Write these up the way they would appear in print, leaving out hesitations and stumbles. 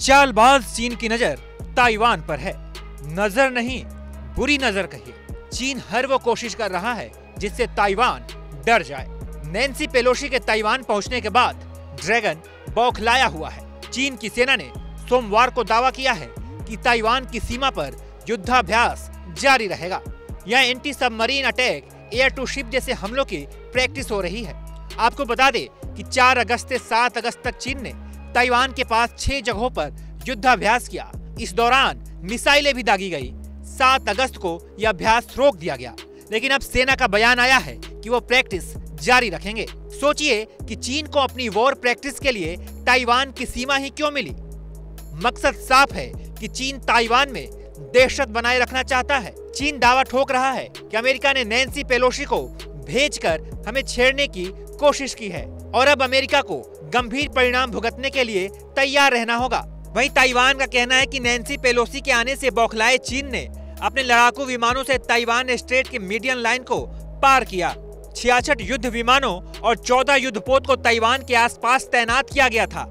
चालबाज चीन की नजर ताइवान पर है। नजर नहीं, बुरी नजर कहिए। चीन हर वो कोशिश कर रहा है जिससे ताइवान डर जाए। नैन्सी पेलोसी के ताइवान पहुंचने के बाद ड्रैगन बौखलाया हुआ है। चीन की सेना ने सोमवार को दावा किया है कि ताइवान की सीमा पर युद्धाभ्यास जारी रहेगा। यह anti submarine attack, air to ship जैसे हमलों की प्रैक्टिस हो रही है। आपको बता दें कि 4 अगस्त से 7 अगस्त तक चीन ने ताइवान के पास 6 जगहों पर युद्धाभ्यास किया। इस दौरान मिसाइलें भी दागी गई। 7 अगस्त को यह अभ्यास रोक दिया गया, लेकिन अब सेना का बयान आया है कि वो प्रैक्टिस जारी रखेंगे। सोचिए कि चीन को अपनी वॉर प्रैक्टिस के लिए ताइवान की सीमा ही क्यों मिली। मकसद साफ है कि चीन ताइवान में दहशत बनाए रखना चाहता है। चीन दावा ठोक रहा है कि अमेरिका ने नैन्सी पेलोसी को भेजकर हमें छेड़ने की कोशिश की है और अब अमेरिका को गंभीर परिणाम भुगतने के लिए तैयार रहना होगा। वहीं ताइवान का कहना है कि नैन्सी पेलोसी के आने से बौखलाए चीन ने अपने लड़ाकू विमानों से ताइवान स्ट्रेट की मीडियन लाइन को पार किया। 66 युद्ध विमानों और 14 युद्धपोत को ताइवान के आसपास तैनात किया गया था।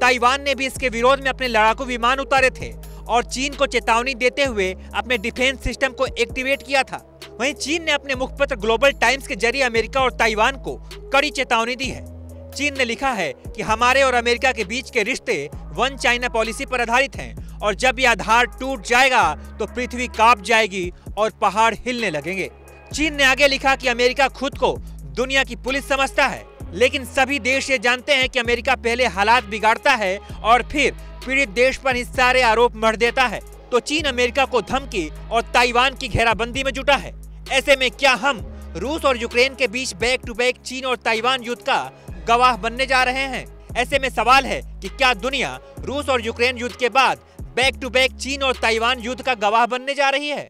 ताइवान ने भी इसके विरोध में अपने लड़ाकू विमान उतारे थे और चीन को चेतावनी देते हुए अपने डिफेंस सिस्टम को एक्टिवेट किया था। वहीं चीन ने अपने मुखपत्र ग्लोबल टाइम्स के जरिए अमेरिका और ताइवान को कड़ी चेतावनी दी है। चीन ने लिखा है कि हमारे और अमेरिका के बीच के रिश्ते वन चाइना पॉलिसी पर आधारित हैं और जब यह आधार टूट जाएगा तो पृथ्वी कांप जाएगी और पहाड़ हिलने लगेंगे। चीन ने आगे लिखा कि अमेरिका खुद को दुनिया की पुलिस समझता है, लेकिन सभी देश ये जानते हैं कि अमेरिका पहले हालात बिगाड़ता है और फिर पीड़ित देश पर ही सारे आरोप मढ़ देता है। तो चीन अमेरिका को धमकी और ताइवान की घेराबंदी में जुटा है। ऐसे में क्या हम रूस और यूक्रेन के बीच बैक टू बैक चीन और ताइवान युद्ध का गवाह बनने जा रहे हैं? ऐसे में सवाल है कि क्या दुनिया रूस और यूक्रेन युद्ध के बाद बैक टू बैक चीन और ताइवान युद्ध का गवाह बनने जा रही है?